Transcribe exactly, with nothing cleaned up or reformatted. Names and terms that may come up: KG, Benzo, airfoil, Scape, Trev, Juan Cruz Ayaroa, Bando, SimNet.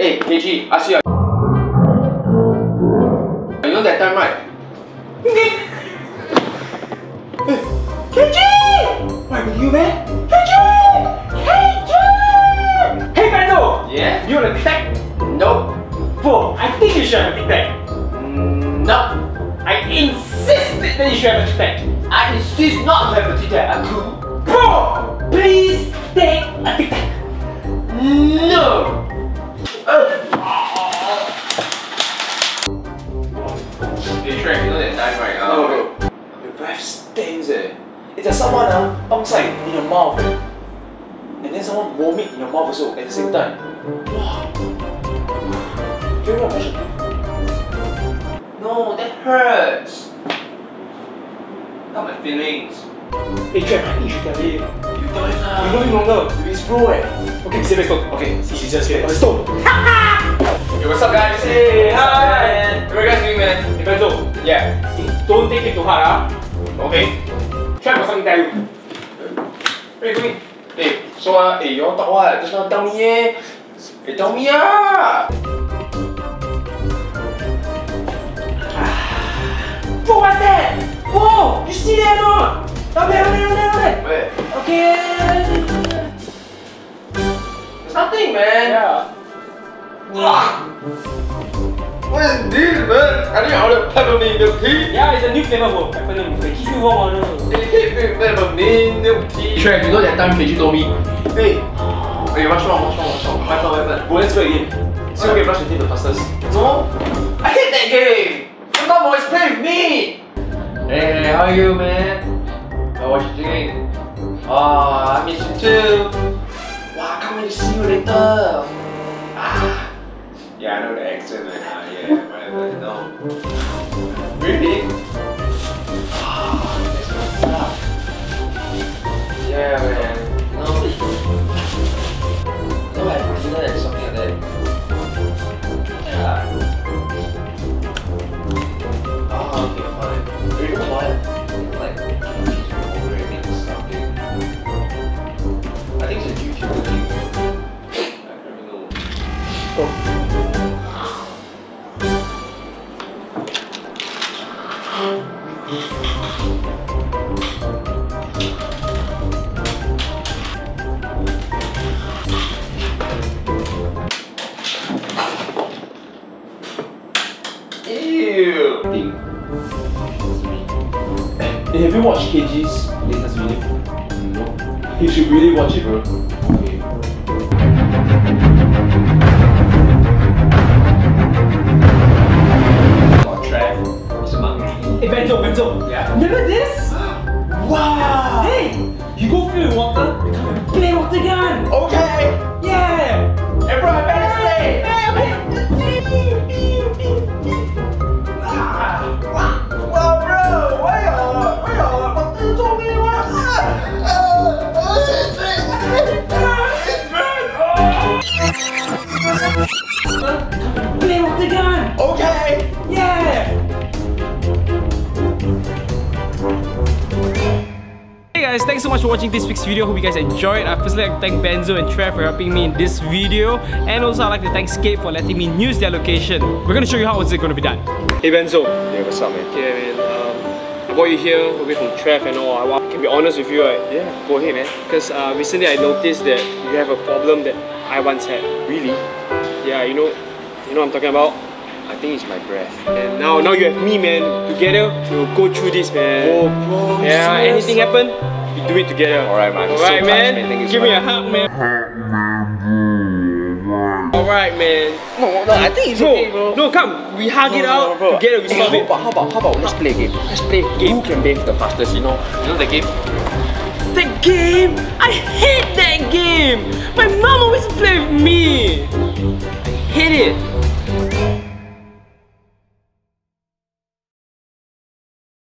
Hey, K G, I see you. You know that time, right? K G! Why with you, man? K G! K G! Hey, Bando! Yeah? You wanna attack? Nope. Bro, I think you should have a attack. No. I insisted that you should have a attack. I insist not to have a attack. I could. Bro! Please take a attack. No! Hey Trev, you know that time right now? No, bro. Your breath stings eh. If there's someone uh, outside in your mouth eh, and then someone vomit in your mouth also at the same time. Wow. Do you know what I should? No, that hurts. Not my feelings. Hey Trev, I think you should tell him. You tell him now. You know him longer. It's bro eh. Okay, stay back, stop. Okay, see, see, just stay back. Stop. Yo, what's up guys? Hey, hi. How are you guys doing, man? Hey Benzo. Yeah. Don't take it too hard, huh? Okay. Trev got something to tell you. Hey, come in. Hey, so uh, hey, you all talk what? Just now tell me eh. Hey, tell me ah. Bro, what's that? Whoa, you see that or not? Down there, down there, down there. Where? Okay. It's nothing, man. Yeah. What is this, man? I think I ordered peppermint milk tea. Yeah, it's a new flavor, bro. Peppermint. It keeps you warm, I know. It keeps me peppermint milk tea. Trev, you know that time K G told me, hey, okay, rush wrong, rush wrong, rush wrong. Why not, why not? Bro, let's go again. See who can rush the team the fastest. No? I hate that game. Come on, boys, play with me. Hey, how are you, man? What you doing? Aw, I miss you too. Wow, I can't wait to see you later. Ah. Yeah, I know the accent right now. Yeah, whatever. No. Really? Ah, that's what's up. Yeah, man. No, no, like dinner and something like that. Yeah. Ah, okay, fine. You know what? Ew. Hey, have you watched K G's latest video? No. You should really watch it, bro. Hey Benzo, Benzo! Yeah? Remember this? Wow! Hey! You go fill with water, come play water gun! Okay! Yeah! Everyone better stay! Wow bro! Why are why are water so many water? Play water gun! Okay! Yeah! Guys, thanks so much for watching this week's video. Hope you guys enjoyed. I firstly like to thank Benzo and Trev for helping me in this video, and also I'd like to thank Scape for letting me use their location. We're gonna show you how it's gonna be done. Hey Benzo. Yeah, what's up, man? Yeah, man. Um, I brought you here away from Trev and all. I can be honest with you, right? Yeah. Go ahead, man. Because uh, recently I noticed that you have a problem that I once had. Really? Yeah. You know, you know what I'm talking about. I think it's my breath. And now, now you have me, man. Together, we'll go through this, man. Oh, bro. Yeah, anything happen, we do it together. Alright, man. Alright, man. Give me a hug, man. Alright, man. No, no, I think it's okay, bro. No, come. We hug it out. Together, we solve it. How about, how about, let's play a game. Let's play a game. Who can bathe the fastest, you know? You know the game? The game? I hate that game. My mom always play with me. I hate it.